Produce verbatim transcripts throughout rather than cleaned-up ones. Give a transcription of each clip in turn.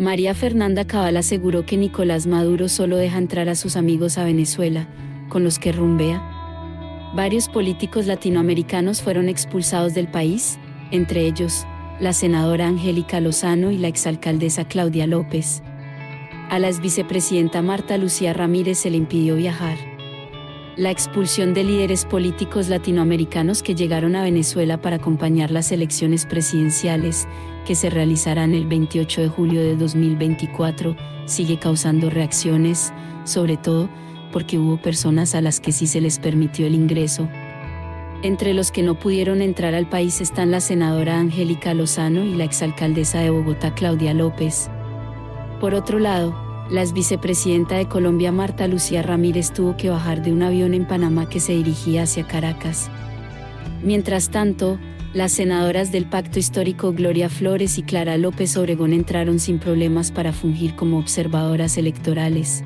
María Fernanda Cabal aseguró que Nicolás Maduro solo deja entrar a sus amigos a Venezuela, con los que rumbea. Varios políticos latinoamericanos fueron expulsados del país, entre ellos, la senadora Angélica Lozano y la exalcaldesa Claudia López. A la exvicepresidenta Marta Lucía Ramírez se le impidió viajar. La expulsión de líderes políticos latinoamericanos que llegaron a Venezuela para acompañar las elecciones presidenciales, que se realizarán el veintiocho de julio de dos mil veinticuatro, sigue causando reacciones, sobre todo porque hubo personas a las que sí se les permitió el ingreso. Entre los que no pudieron entrar al país están la senadora Angélica Lozano y la exalcaldesa de Bogotá Claudia López. Por otro lado, la vicepresidenta de Colombia Marta Lucía Ramírez tuvo que bajar de un avión en Panamá que se dirigía hacia Caracas. Mientras tanto, las senadoras del Pacto Histórico Gloria Flores y Clara López Obregón entraron sin problemas para fungir como observadoras electorales.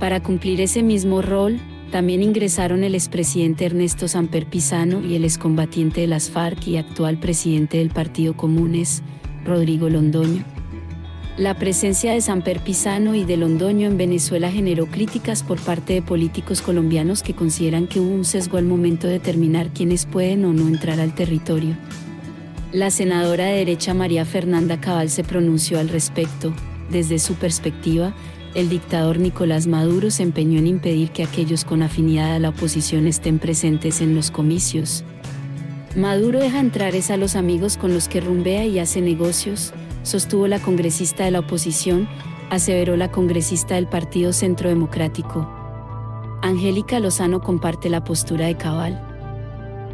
Para cumplir ese mismo rol, también ingresaron el expresidente Ernesto Samper Pizano y el excombatiente de las FARC y actual presidente del Partido Comunes, Rodrigo Londoño. La presencia de Samper Pizano y de Londoño en Venezuela generó críticas por parte de políticos colombianos que consideran que hubo un sesgo al momento de determinar quiénes pueden o no entrar al territorio. La senadora de derecha María Fernanda Cabal se pronunció al respecto. Desde su perspectiva, el dictador Nicolás Maduro se empeñó en impedir que aquellos con afinidad a la oposición estén presentes en los comicios. Maduro deja entrar es a los amigos con los que rumbea y hace negocios, sostuvo la congresista de la oposición, aseveró la congresista del Partido Centro Democrático. Angélica Lozano comparte la postura de Cabal.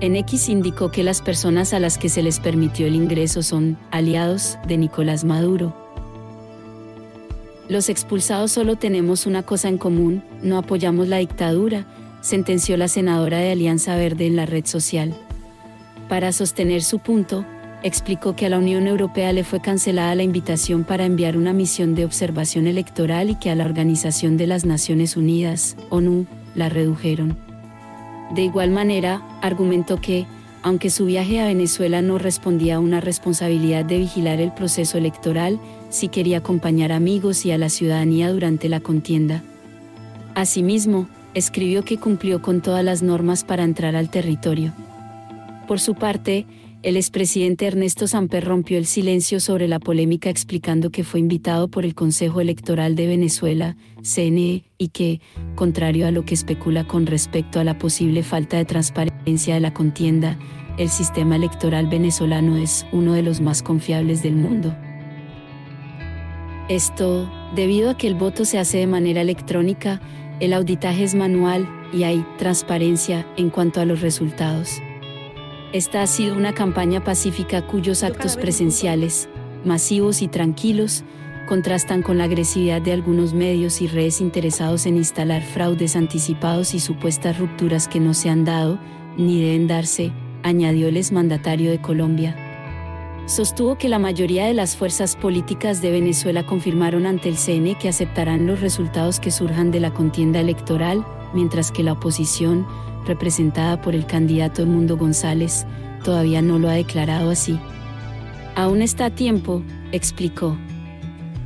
En X indicó que las personas a las que se les permitió el ingreso son aliados de Nicolás Maduro. Los expulsados solo tenemos una cosa en común, no apoyamos la dictadura, sentenció la senadora de Alianza Verde en la red social. Para sostener su punto, explicó que a la Unión Europea le fue cancelada la invitación para enviar una misión de observación electoral y que a la Organización de las Naciones Unidas, ONU, la redujeron. De igual manera, argumentó que, aunque su viaje a Venezuela no respondía a una responsabilidad de vigilar el proceso electoral, sí quería acompañar a amigos y a la ciudadanía durante la contienda. Asimismo, escribió que cumplió con todas las normas para entrar al territorio. Por su parte, el expresidente Ernesto Samper rompió el silencio sobre la polémica explicando que fue invitado por el Consejo Electoral de Venezuela, C N E, y que, contrario a lo que especula con respecto a la posible falta de transparencia de la contienda, el sistema electoral venezolano es uno de los más confiables del mundo. Esto, debido a que el voto se hace de manera electrónica, el auditaje es manual y hay transparencia en cuanto a los resultados. Esta ha sido una campaña pacífica cuyos actos presenciales, masivos y tranquilos, contrastan con la agresividad de algunos medios y redes interesados en instalar fraudes anticipados y supuestas rupturas que no se han dado, ni deben darse, añadió el exmandatario de Colombia. Sostuvo que la mayoría de las fuerzas políticas de Venezuela confirmaron ante el C N E que aceptarán los resultados que surjan de la contienda electoral, mientras que la oposición, representada por el candidato Edmundo González, todavía no lo ha declarado así. Aún está a tiempo, explicó.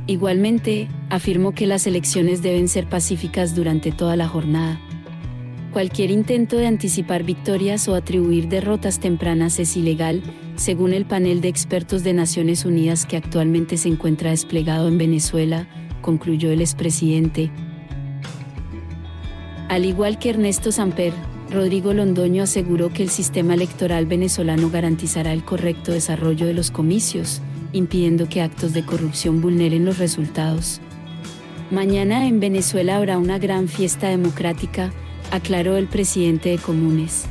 Igualmente, afirmó que las elecciones deben ser pacíficas durante toda la jornada. Cualquier intento de anticipar victorias o atribuir derrotas tempranas es ilegal, según el panel de expertos de Naciones Unidas que actualmente se encuentra desplegado en Venezuela, concluyó el expresidente. Al igual que Ernesto Samper, Rodrigo Londoño aseguró que el sistema electoral venezolano garantizará el correcto desarrollo de los comicios, impidiendo que actos de corrupción vulneren los resultados. Mañana en Venezuela habrá una gran fiesta democrática, aclaró el presidente de Comunes.